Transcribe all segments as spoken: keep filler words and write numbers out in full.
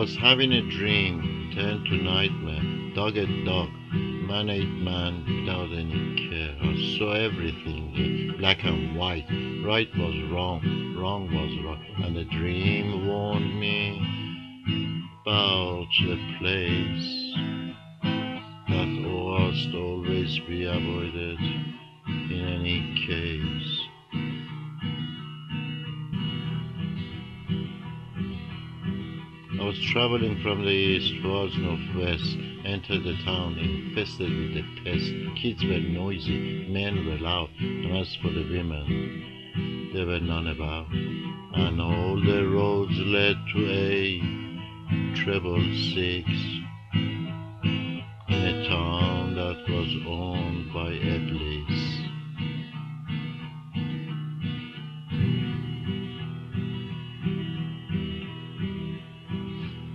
was having a dream, turned to nightmare. Dog ate dog, man ate man without any care. I saw everything here, black and white. Right was wrong, wrong was right. And the dream warned me about the place that must always be avoided in any case. I was traveling from the east towards northwest, entered the town infested with the pest. Kids were noisy, men were loud, and as for the women, there were none about. And all the roads led to a treble six in a town that was owned by Eblis.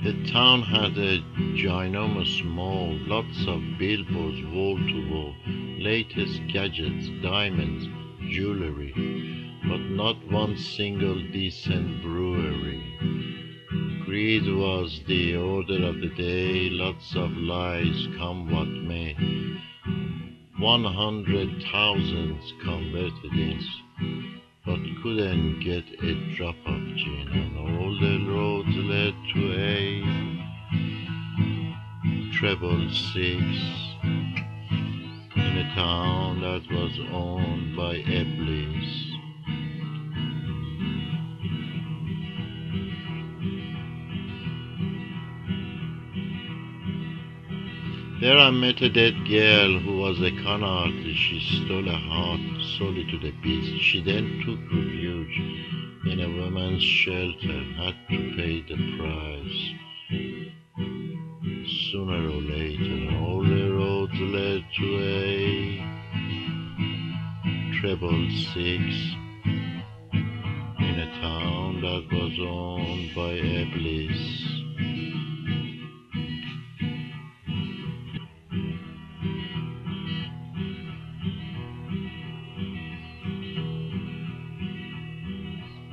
The town had a ginormous mall, lots of billboards wall to wall, latest gadgets, diamonds, jewelry, but not one single decent brewery. Greed was the order of the day, lots of lies come what may. One hundred thousands converted in, but couldn't get a drop of gin, and all the roads led to a treble six in a town that was owned by Eblis. There I met a dead girl who was a con artist. She stole a heart, sold it to the beast. She then took refuge in a woman's shelter, had to pay the price. Sooner or later, all the roads led to a treble six in a town that was owned by Eblis.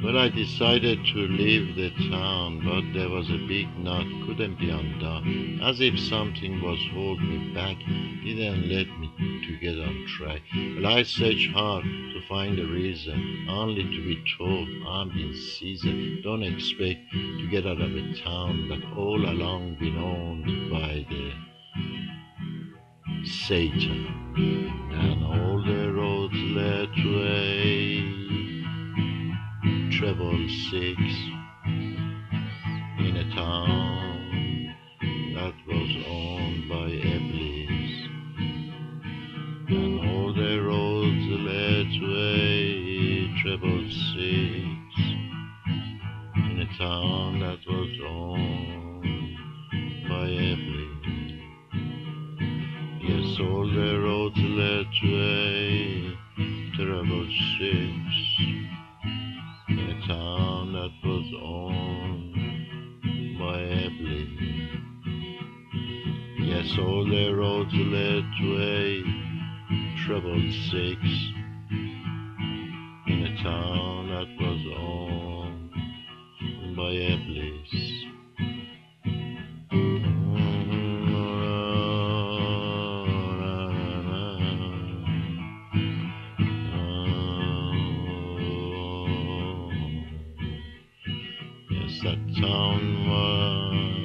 Well, I decided to leave the town, but there was a big knot, couldn't be undone. As if something was holding me back, didn't let me to get on track. Well, I searched hard to find a reason, only to be told I'm in season. Don't expect to get out of a town that all along been owned by the Satan. And all the roads led to a treble six in a town that was owned by Eblis, and all the roads led to a treble six in a town that was owned by Eblis. Yes, all the roads led to a treble six in a town that was owned by Eblis. Yes, all the roads led to a treble six in a town that was owned by Eblis. That town was